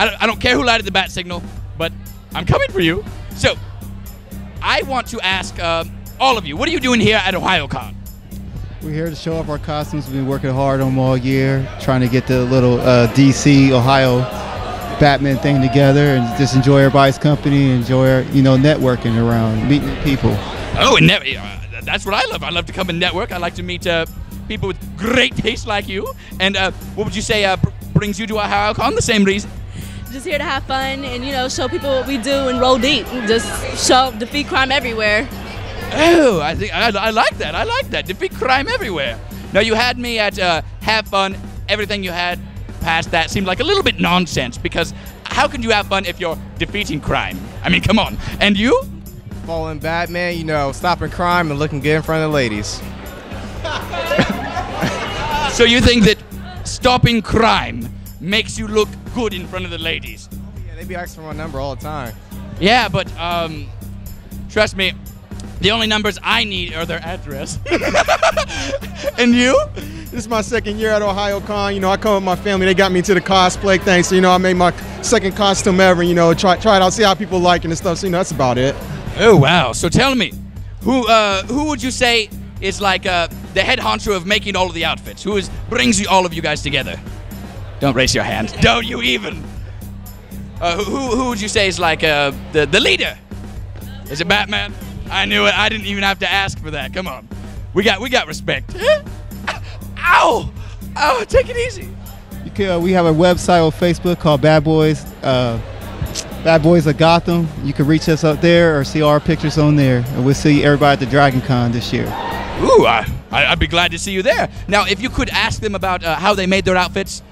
I don't care who lighted the bat signal, but I'm coming for you. So, I want to ask all of you, what are you doing here at Ohayocon? We're here to show off our costumes. We've been working hard on them all year, trying to get the little DC, Ohio Batman thing together and just enjoy everybody's company, enjoy our, you know, networking around, meeting people. Oh, and that's what I love. I love to come and network. I like to meet people with great taste like you. And what would you say brings you to Ohayocon? The same reason? Just here to have fun and, you know, show people what we do and roll deep. Just show, defeat crime everywhere. Oh, I think I like that. I like that. Defeat crime everywhere. Now, you had me at have fun. Everything you had past that seemed like a little bit nonsense, because how can you have fun if you're defeating crime? I mean, come on. And you? Following Batman, you know, stopping crime and looking good in front of the ladies. So you think that stopping crime makes you look good in front of the ladies? Yeah, they be asking for my number all the time. Yeah, but trust me, the only numbers I need are their address. And you? This is my second year at Ohayocon. You know, I come with my family. They got me to the cosplay thing. So, you know, I made my second costume ever. You know, try it out, see how people like it and stuff. So, you know, that's about it. Oh, wow. So tell me, who would you say is like the head honcho of making all of the outfits? Who brings you, all of you guys together? Don't raise your hand. Don't you even. Who would you say is like the leader? Is it Batman? I knew it. I didn't even have to ask for that. Come on. We got respect. Ow! Ow, take it easy. You can, we have a website on Facebook called Bad Boys of Gotham. You can reach us up there or see our pictures on there. And we'll see everybody at the Dragon Con this year. Ooh, I'd be glad to see you there. Now, if you could ask them about how they made their outfits,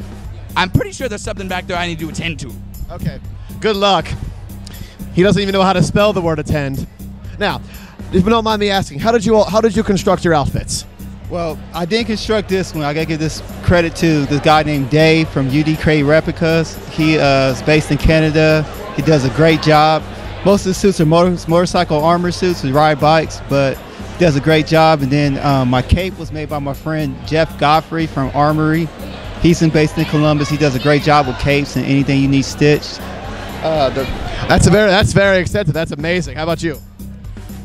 I'm pretty sure there's something back there I need to attend to. Okay. Good luck. He doesn't even know how to spell the word attend. Now, if you don't mind me asking, how did you construct your outfits? Well, I didn't construct this one. I gotta give this credit to this guy named Dave from UD Cray Replicas. He is based in Canada. He does a great job. Most of the suits are motorcycle armor suits. We ride bikes, but he does a great job. And then my cape was made by my friend Jeff Godfrey from Armory. He's based in Columbus. He does a great job with capes and anything you need stitched. That's very extensive. That's amazing. How about you?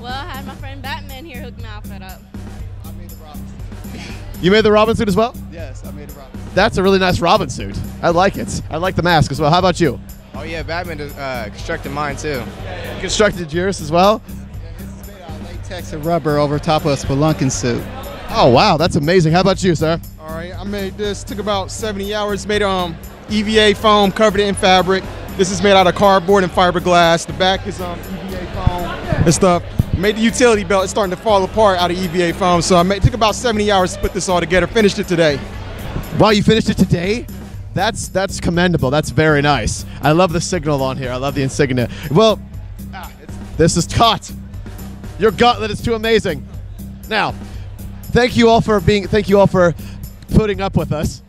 Well, I had my friend Batman here hook my outfit up. I made the Robin suit. You made the Robin suit as well? Yes, I made the Robin suit. That's a really nice Robin suit. I like it. I like the mask as well. How about you? Oh yeah, Batman constructed mine too. Yeah. Constructed yours as well? Yeah, this is made out of latex and rubber over top of a Spelunkan suit. Oh wow, that's amazing. How about you, sir? All right, I made this. Took about 70 hours. Made EVA foam, covered it in fabric. This is made out of cardboard and fiberglass. The back is EVA foam and stuff. Made the utility belt. It's starting to fall apart out of EVA foam. So it took about 70 hours to put this all together. Finished it today. Wow, you finished it today? That's commendable. That's very nice. I love the signal on here. I love the insignia. Well, this is caught. Your gauntlet is too amazing. Now, thank you all for putting up with us.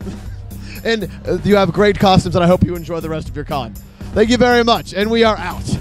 And you have great costumes, and I hope you enjoy the rest of your con. Thank you very much, and we are out.